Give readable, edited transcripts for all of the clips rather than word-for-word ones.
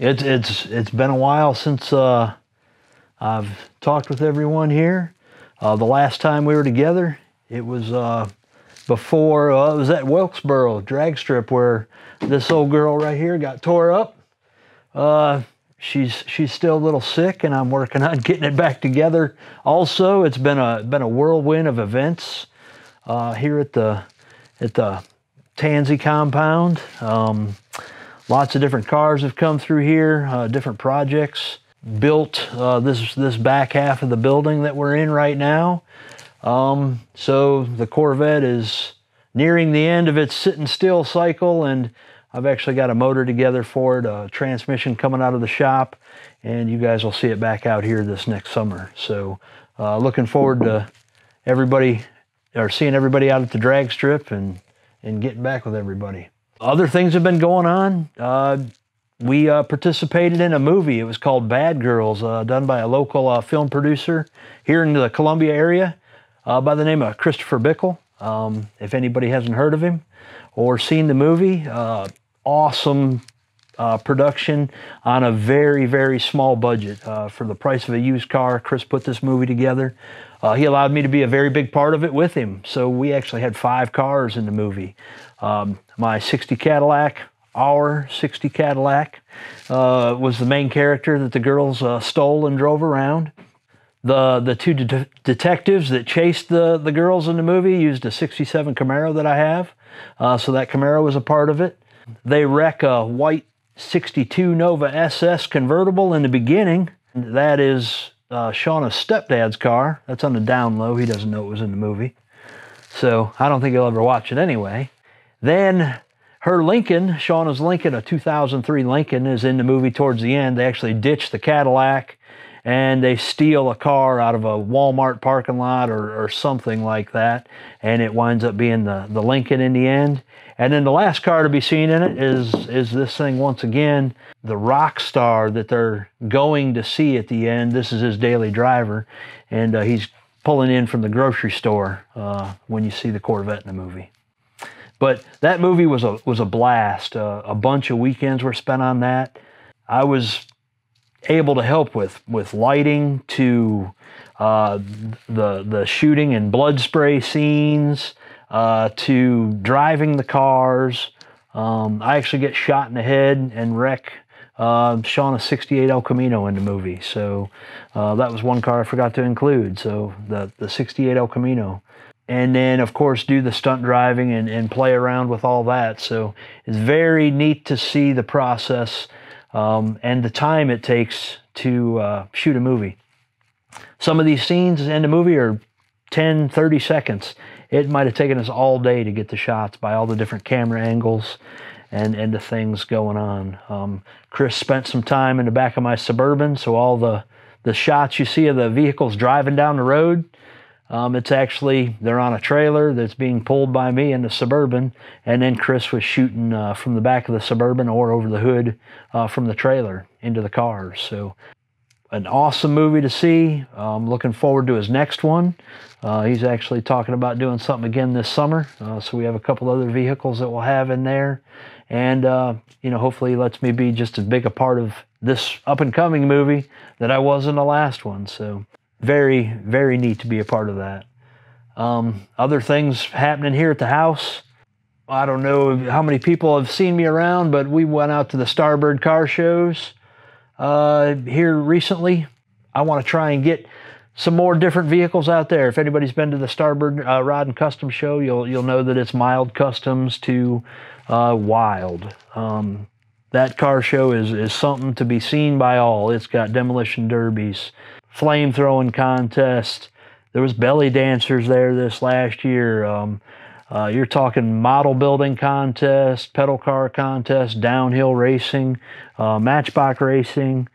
It's been a while since I've talked with everyone here. The last time we were together, it was before it was at Wilkesboro drag strip where this old girl right here got tore up. She's still a little sick, and I'm working on getting it back together. Also, it's been a whirlwind of events here at the Tansy compound. Lots of different cars have come through here, different projects. Built this back half of the building that we're in right now. So the Corvette is nearing the end of its sit and still cycle, and I've actually got a motor together for it, a transmission coming out of the shop, and you guys will see it back out here this next summer. So looking forward to everybody, or seeing everybody out at the drag strip and getting back with everybody. Other things have been going on. We participated in a movie. It was called Bad Girls, done by a local film producer here in the Columbia area by the name of Christopher Bickle. If anybody hasn't heard of him or seen the movie, awesome production on a very, very small budget. For the price of a used car, Chris put this movie together. He allowed me to be a very big part of it with him. So we actually had 5 cars in the movie. My 60 Cadillac, our 60 Cadillac was the main character that the girls stole and drove around. The two detectives that chased the girls in the movie used a 67 Camaro that I have, so that Camaro was a part of it. They wreck a white 62 Nova SS convertible in the beginning. That is Shauna's stepdad's car. That's on the down low. He doesn't know it was in the movie. So I don't think he'll ever watch it anyway. Then her Lincoln, Shauna's Lincoln, a 2003 Lincoln, is in the movie towards the end. They actually ditch the Cadillac and they steal a car out of a Walmart parking lot or something like that. And it winds up being the Lincoln in the end. And then the last car to be seen in it is this thing once again, the rock star that they're going to see at the end. This is his daily driver, and he's pulling in from the grocery store when you see the Corvette in the movie. But that movie was a blast. A bunch of weekends were spent on that. I was able to help with lighting to the shooting and blood spray scenes to driving the cars. I actually get shot in the head and wreck Shauna's 68 El Camino in the movie. So that was one car I forgot to include. So the 68 El Camino. And then, of course, do the stunt driving and play around with all that. So it's very neat to see the process and the time it takes to shoot a movie. Some of these scenes in the movie are 10, 30 seconds. It might have taken us all day to get the shots by all the different camera angles and the things going on. Chris spent some time in the back of my Suburban, so all the shots you see of the vehicles driving down the road, it's actually, they're on a trailer that's being pulled by me in the Suburban, and then Chris was shooting from the back of the Suburban or over the hood from the trailer into the cars. So an awesome movie to see. Looking forward to his next one. He's actually talking about doing something again this summer, so we have a couple other vehicles that we'll have in there. And, you know, hopefully he lets me be just as big a part of this up-and-coming movie that I was in the last one, so... Very, very neat to be a part of that. Other things happening here at the house. I don't know how many people have seen me around, but we went out to the Starbird car shows here recently. I want to try and get some more different vehicles out there. If anybody's been to the Starbird Rod and Custom Show, you'll know that it's mild customs to wild. That car show is something to be seen by all. It's got demolition derbies, flame throwing contest. There was belly dancers there this last year. You're talking model building contest, pedal car contest, downhill racing, matchbox racing,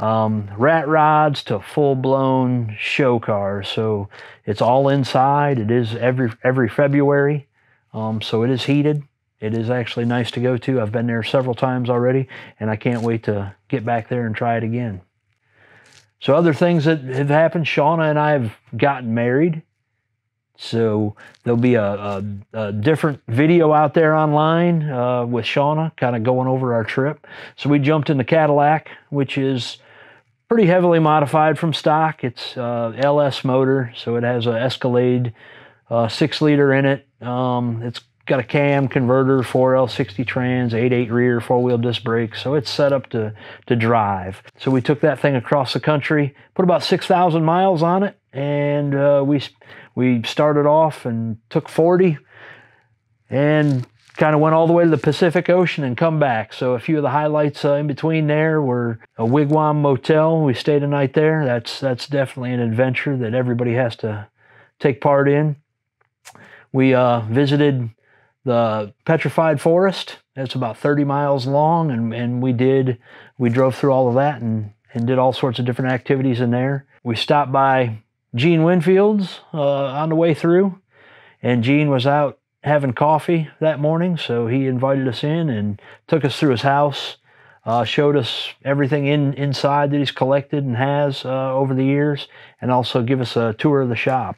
rat rods to full-blown show cars. So it's all inside. It is every February, so it is heated. It is actually nice to go to. I've been there several times already, and I can't wait to get back there and try it again. So other things that have happened, Shauna and I have gotten married. So there'll be a different video out there online with Shauna kind of going over our trip. So we jumped in the Cadillac, which is pretty heavily modified from stock. It's LS motor, so it has an Escalade 6-liter in it. It's got a cam converter, 4L60 trans, 8/8 rear, 4-wheel disc brakes, so it's set up to drive. So we took that thing across the country, put about 6,000 miles on it, and we started off and took 40 and kind of went all the way to the Pacific Ocean and come back. So a few of the highlights in between there were a Wigwam Motel. We stayed a night there. That's definitely an adventure that everybody has to take part in. We visited the Petrified Forest. It's about 30 miles long, and we drove through all of that and did all sorts of different activities in there. We stopped by Gene Winfield's on the way through, and Gene was out having coffee that morning, so he invited us in and took us through his house, showed us everything inside that he's collected and has over the years, and also give us a tour of the shop.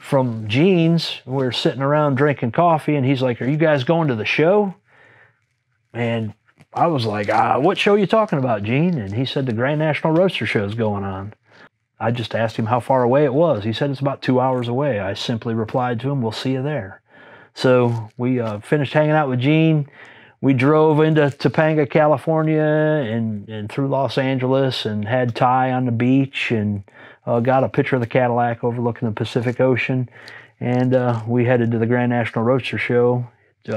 From Gene's, we're sitting around drinking coffee, and he's like, "Are you guys going to the show?" And I was like, "What show are you talking about, Gene?" And he said, "The Grand National Roadster Show is going on." I just asked him how far away it was. He said it's about 2 hours away. I simply replied to him, "We'll see you there." So we finished hanging out with Gene. We drove into Topanga, California, and through Los Angeles, and had Thai on the beach, and got a picture of the Cadillac overlooking the Pacific Ocean. And we headed to the Grand National Roadster Show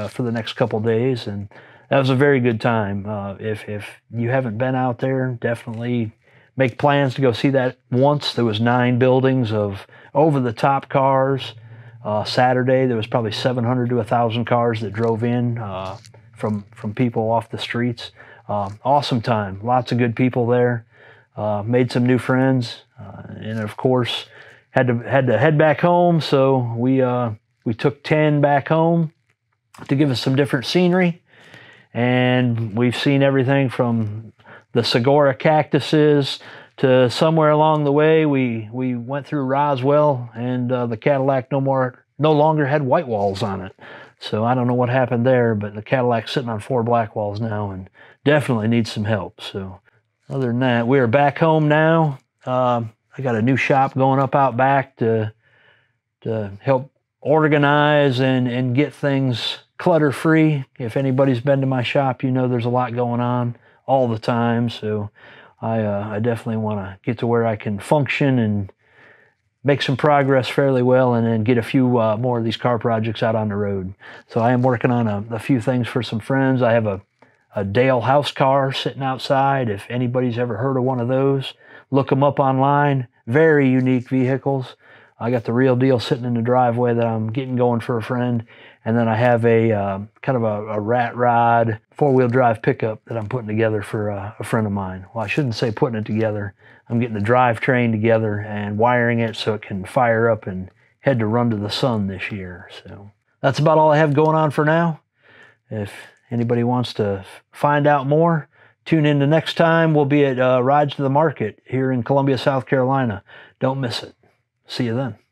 for the next couple days, and that was a very good time. If you haven't been out there, definitely make plans to go see that once. There was 9 buildings of over-the-top cars. Saturday, there was probably 700 to 1,000 cars that drove in from people off the streets. Awesome time. Lots of good people there. Made some new friends. And, of course, had to head back home. So we took 10 back home to give us some different scenery. And we've seen everything from the Segura cactuses to somewhere along the way. We went through Roswell, and the Cadillac no longer had white walls on it. So I don't know what happened there, but the Cadillac's sitting on 4 black walls now and definitely needs some help. So other than that, we are back home now. I got a new shop going up out back to help organize and get things clutter-free. If anybody's been to my shop, you know there's a lot going on all the time, so I definitely want to get to where I can function and make some progress fairly well, and then get a few more of these car projects out on the road. So I am working on a few things for some friends. I have a Dale house car sitting outside. If anybody's ever heard of one of those, look them up online. Very unique vehicles. I got the real deal sitting in the driveway that I'm getting going for a friend. And then I have a kind of a rat rod 4-wheel drive pickup that I'm putting together for a friend of mine. Well, I shouldn't say putting it together. I'm getting the drivetrain together and wiring it so it can fire up and head to Run to the Sun this year. So that's about all I have going on for now. If anybody wants to find out more, tune in the next time. We'll be at Rides to the Market here in Columbia, South Carolina. Don't miss it. See you then.